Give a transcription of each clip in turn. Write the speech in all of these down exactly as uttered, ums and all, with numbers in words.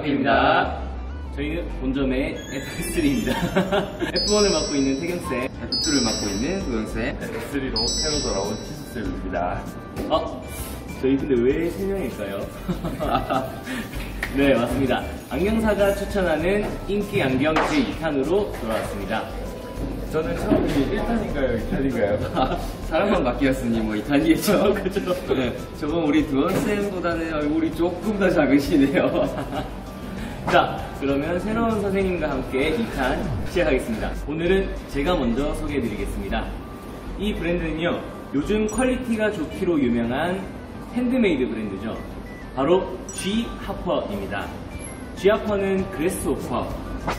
카페입니다. 저희는 본점의 에프 쓰리입니다. 에프 원을 맡고 있는 태경쌤, 에프 투를 맡고 있는 도영쌤, 에프 쓰리로 새로 돌아온 치수쌤입니다. 어? 저희 근데 왜 세 명일까요? 네, 맞습니다. 안경사가 추천하는 인기 안경 제이 탄으로 돌아왔습니다. 저는 처음에 일 탄인가요? 이 탄인가요? 사람만 바뀌었으니 뭐 이 탄이겠죠? 그죠? 네, 저번 우리 두원쌤보다는 얼굴이 조금 더 작으시네요. 자, 그러면 새로운 선생님과 함께 이 탄 시작하겠습니다. 오늘은 제가 먼저 소개해드리겠습니다. 이 브랜드는요, 요즘 퀄리티가 좋기로 유명한 핸드메이드 브랜드죠. 바로 지하퍼입니다. 지하퍼는 그래스호퍼,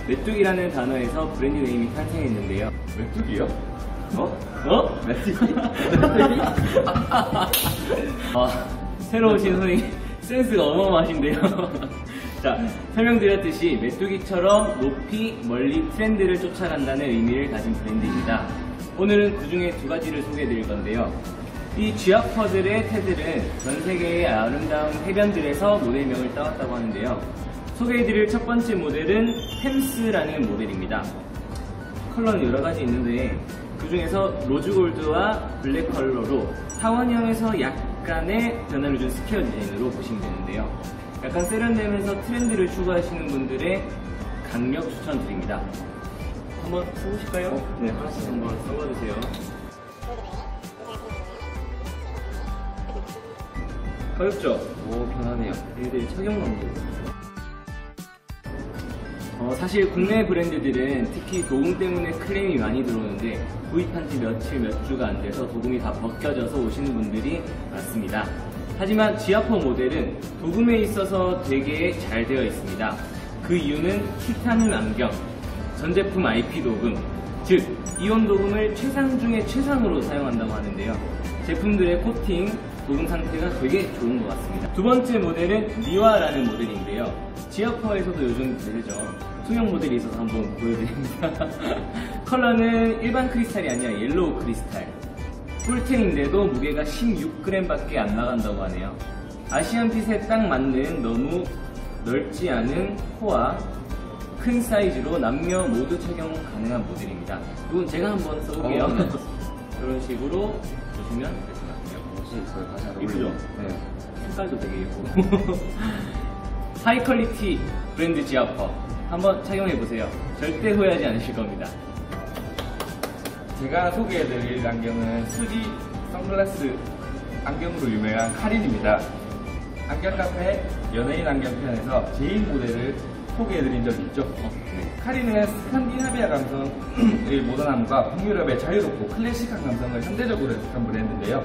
메뚜기라는 단어에서 브랜드 네임이 탄생했는데요. 메뚜기요? 어? 어? 메뚜기? 메뚜기? 아, 새로 오신 선생님 센스가 어마어마하신데요. 자, 설명드렸듯이 메뚜기처럼 높이 멀리 트렌드를 쫓아간다는 의미를 가진 브랜드입니다. 오늘은 그 중에 두 가지를 소개해드릴 건데요. 이 지하퍼들의 테들은 전 세계의 아름다운 해변들에서 모델명을 따왔다고 하는데요. 소개해드릴 첫 번째 모델은 템스라는 모델입니다. 컬러는 여러 가지 있는데 그 중에서 로즈골드와 블랙 컬러로 타원형에서 약간의 변화를 준 스퀘어 디자인으로 보시면 되는데요. 약간 세련되면서 트렌드를 추구하시는 분들의 강력 추천드립니다. 한번 써보실까요? 네, 하나씩 한번 써봐주세요. 가볍죠? 오, 편하네요. 얘네들 착용감도. 어, 사실 국내 브랜드들은 특히 도금 때문에 클레임이 많이 들어오는데 구입한 지 며칠 몇 주가 안 돼서 도금이 다 벗겨져서 오시는 분들이 많습니다. 하지만 지하퍼 모델은 도금에 있어서 되게 잘 되어 있습니다. 그 이유는 티타늄 안경, 전 제품 아이피 도금, 즉 이온 도금을 최상 중에 최상으로 사용한다고 하는데요. 제품들의 코팅, 도금 상태가 되게 좋은 것 같습니다. 두 번째 모델은 미와라는 모델인데요. 지하퍼에서도 요즘 대세죠. 투명 모델이 있어서 한번 보여드립니다. 컬러는 일반 크리스탈이 아니라 옐로우 크리스탈. 꿀템인데도 무게가 십육 그램 밖에 안 나간다고 하네요. 아시안 핏에 딱 맞는 너무 넓지 않은 코와 큰 사이즈로 남녀 모두 착용 가능한 모델입니다. 이건 제가 한번 써볼게요. 이런 식으로 보시면 될 것 같아요. 이쁘죠? 네. 색깔도 되게 예쁘고. 하이 퀄리티 브랜드 지하퍼 한번 착용해보세요. 절대 후회하지 않으실 겁니다. 제가 소개해드릴 안경은 수지 선글라스 안경으로 유명한 카린입니다. 안경카페 연예인 안경편에서 제인 모델을 소개해드린 적이 있죠? 어, 네. 카린은 스칸디나비아 감성의 모던함과 북유럽의 자유롭고 클래식한 감성을 현대적으로 해석한 브랜드인데요.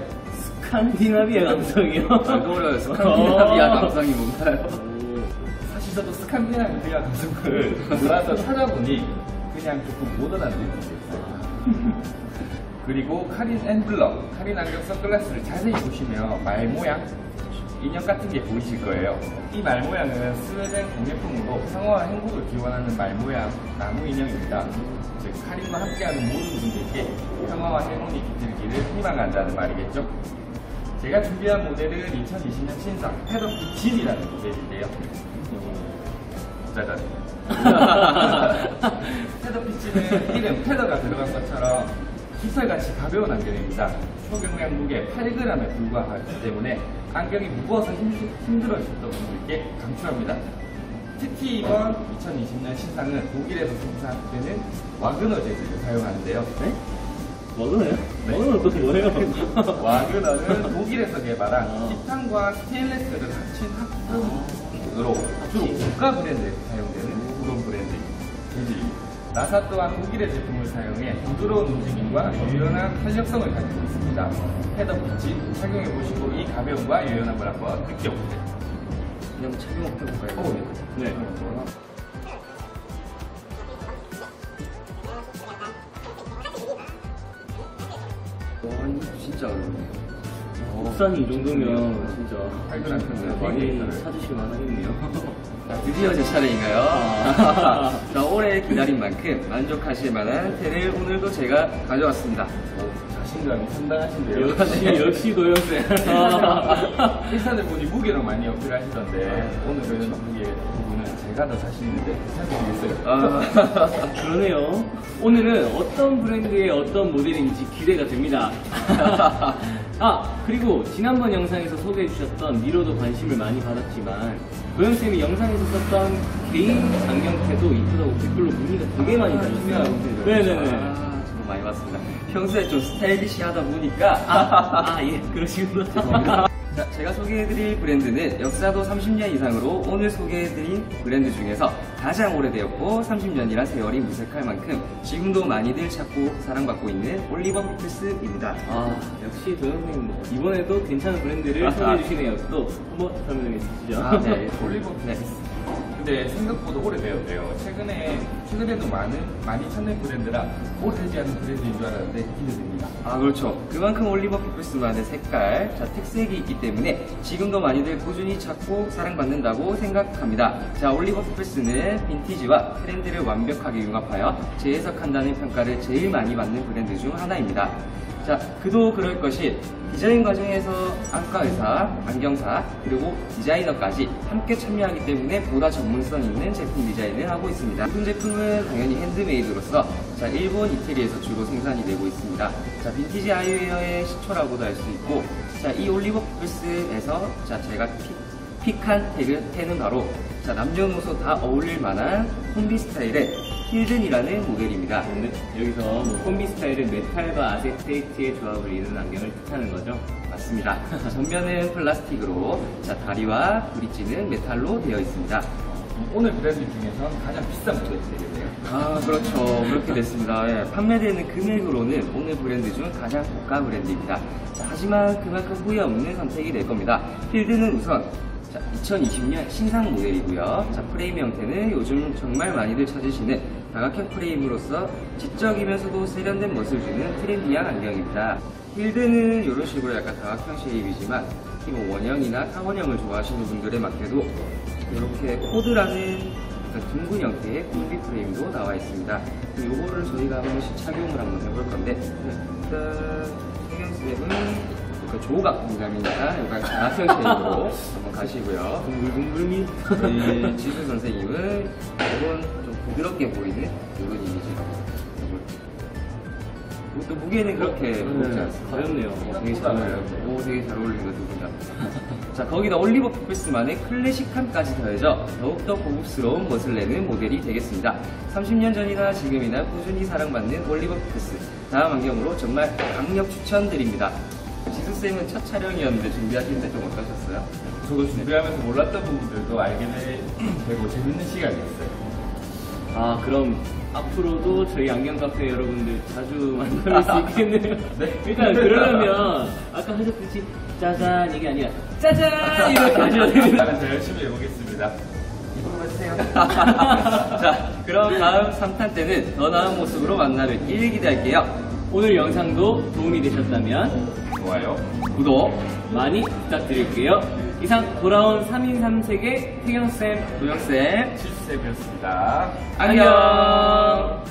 스칸디나비아 감성이요? 잘 떠올려요. 스칸디나비아 감성이 뭔가요? 사실 저도 스칸디나비아 감성을 몰라서 찾아보니 그냥 조금 모던한 느낌이었어요. 그리고 카린 앤블럭, 카린 안경 선글라스를 자세히 보시면 말 모양, 인형 같은 게 보이실 거예요. 이 말 모양은 스웨덴 공예품으로 상어와 행복을 기원하는 말 모양 나무 인형입니다. 즉 카린과 함께하는 모든 분들께 평화와 행운이 깃들기를 희망한다는 말이겠죠. 제가 준비한 모델은 이천이십 년 신상 패더피 진이라는 모델인데요. 짜잔. 패더피 진은 이름 패더가 들어간 것처럼 깃털같이 가벼운 안경입니다. 초경량 무게 팔 그램에 불과하기 때문에 안경이 무거워서 힘들어졌던 분들께 강추합니다. 특히 이번 이천이십 년 신상은 독일에서 생산되는 와그너 재질을 사용하는데요. 네? 와그너요? 네. 와그너 또 뭐예요? 와그너는 독일에서 개발한 티탄과 스테인레스를 합친 합금으로 주로 고가 브랜드에서 사용되는 그런 브랜드 재질입니다. 나사 또한 독일의 제품을 사용해 부드러운 움직임과 유연한 탄력성을 가지고 있습니다. 패더피치 착용해보시고 이 가벼움과 유연함을 한번 느껴보세요. 그냥 착용해볼까요? 오, 네. 네. 와, 이거 진짜 어렵네요. 국산이 이 정도면 진짜 팔근한 편이에요. 사주실만 하겠네요. 자, 드디어 제 차례인가요? 아. 자, 오래 기다린 만큼 만족하실 만한 테를 오늘도 제가 가져왔습니다. 오, 자신 신랑이 상당하신데요. 역시, 역시 도영쌤. 일산에 보니 무게로 많이 어필하시던데 아, 오늘은 무게 부분은 제가 더 자신 있는데 살펴보겠어요. 아, 그러네요. 오늘은 어떤 브랜드의 어떤 모델인지 기대가 됩니다. 아, 그리고 지난번 영상에서 소개해주셨던 미러도 관심을 많이 받았지만 도영쌤이 영상에서 썼던 개인 안경테도 이쁘다고 댓글로 문의가 되게 많이 달렸어요. 아, 네네네. 많이 봤습니다. 평소에 좀 스타일리시하다 보니까 아, 아, 예, 그러시구나. 죄송합니다. 자, 제가 소개해드릴 브랜드는 역사도 삼십 년 이상으로 오늘 소개해드린 브랜드 중에서 가장 오래되었고 삼십 년이란 세월이 무색할 만큼 지금도 많이들 찾고 사랑받고 있는 올리버 피플스입니다. 아, 역시 도영님 뭐 이번에도 괜찮은 브랜드를 소개해주시네요. 또 한번 설명해 주시죠. 아, 네, 올리버 피플스. 근데 생각보다 오래되었대요. 최근에, 최근에도 많은, 많이 찾는 브랜드라 오래되지 않은 브랜드인 줄 알았는데 기대됩니다. 아, 그렇죠. 그만큼 올리버 피플스만의 색깔, 자, 특색이 있기 때문에 지금도 많이들 꾸준히 찾고 사랑받는다고 생각합니다. 자, 올리버 피플스는 빈티지와 트렌드를 완벽하게 융합하여 재해석한다는 평가를 제일 많이 받는 브랜드 중 하나입니다. 자, 그도 그럴 것이 디자인 과정에서 안과 의사, 안경사, 그리고 디자이너까지 함께 참여하기 때문에 보다 전문성 있는 제품 디자인을 하고 있습니다. 모든 제품은 당연히 핸드메이드로서 자, 일본, 이태리에서 주로 생산이 되고 있습니다. 자, 빈티지 아이웨어의 시초라고도 할 수 있고, 자, 이 올리버 피플스에서 자, 제가 픽한 태그는 바로 자, 남녀노소 다 어울릴 만한 콤비 스타일의 힐든이라는 모델입니다. 네, 여기서 뭐 콤비 스타일의 메탈과 아세테이트의 조합을 이루는 안경을 뜻하는 거죠? 맞습니다. 전면은 플라스틱으로, 자, 다리와 브릿지는 메탈로 되어 있습니다. 오늘 브랜드 중에서 가장 비싼 모델이 되겠네요. 아, 그렇죠. 그렇게 됐습니다. 예, 판매되는 금액으로는 오늘 브랜드 중 가장 고가 브랜드입니다. 자, 하지만 그만큼 후회 없는 선택이 될 겁니다. 힐든은 우선 자, 이천이십 년 신상 모델이고요. 자, 프레임 형태는 요즘 정말 많이들 찾으시는 다각형 프레임으로서 지적이면서도 세련된 멋을 주는 트렌디한 안경입니다. 힐드는 이런 식으로 약간 다각형 쉐입이지만 특히 뭐 원형이나 타원형을 좋아하시는 분들에 맞게도 이렇게 코드라는 둥근 형태의 콤비 프레임도 나와 있습니다. 요거를 저희가 한 번씩 착용을 한번 해볼 건데 일단 착용 스냅은 조각 공감이니까 약간 다각형 쉐입으로 한번 가시고요. 둥글둥글미 네, 지수 선생님은 이건 좀 부드럽게 보이는 이런 이미지로 또 무게는 그렇게 무겁지 않습니다. 가볍네요. 어, 되게 잘 어울려요. 오, 되게 잘 어울리는 것 같습니다. 자, 거기다 올리버 피플스만의 클래식함까지 더해져 더욱더 고급스러운 멋을 내는 모델이 되겠습니다. 삼십 년 전이나 지금이나 꾸준히 사랑받는 올리버 피플스 다음 안경으로 정말 강력 추천드립니다. 지수쌤은 첫 촬영이었는데 준비하시는데 좀 어떠셨어요? 저도 준비하면서 몰랐던 부분들도 알게 되고 재밌는 시간이었어요. 아, 그럼 앞으로도 저희 안경카페 여러분들 자주 만날 수 있겠네요. 네. 일단 그러려면 아까 하셨듯이 짜잔 이게 아니라 짜잔 이렇게 하셔야 됩니다. 더 열심히 해보겠습니다. 자, 그럼 다음 삼 탄 때는 더 나은 모습으로 만나를 기대할게요. 오늘 영상도 도움이 되셨다면 좋아요, 구독 많이 부탁드릴게요. 이상 돌아온 삼인 삼색의 태경쌤, 도영쌤, 지수쌤이었습니다. 안녕!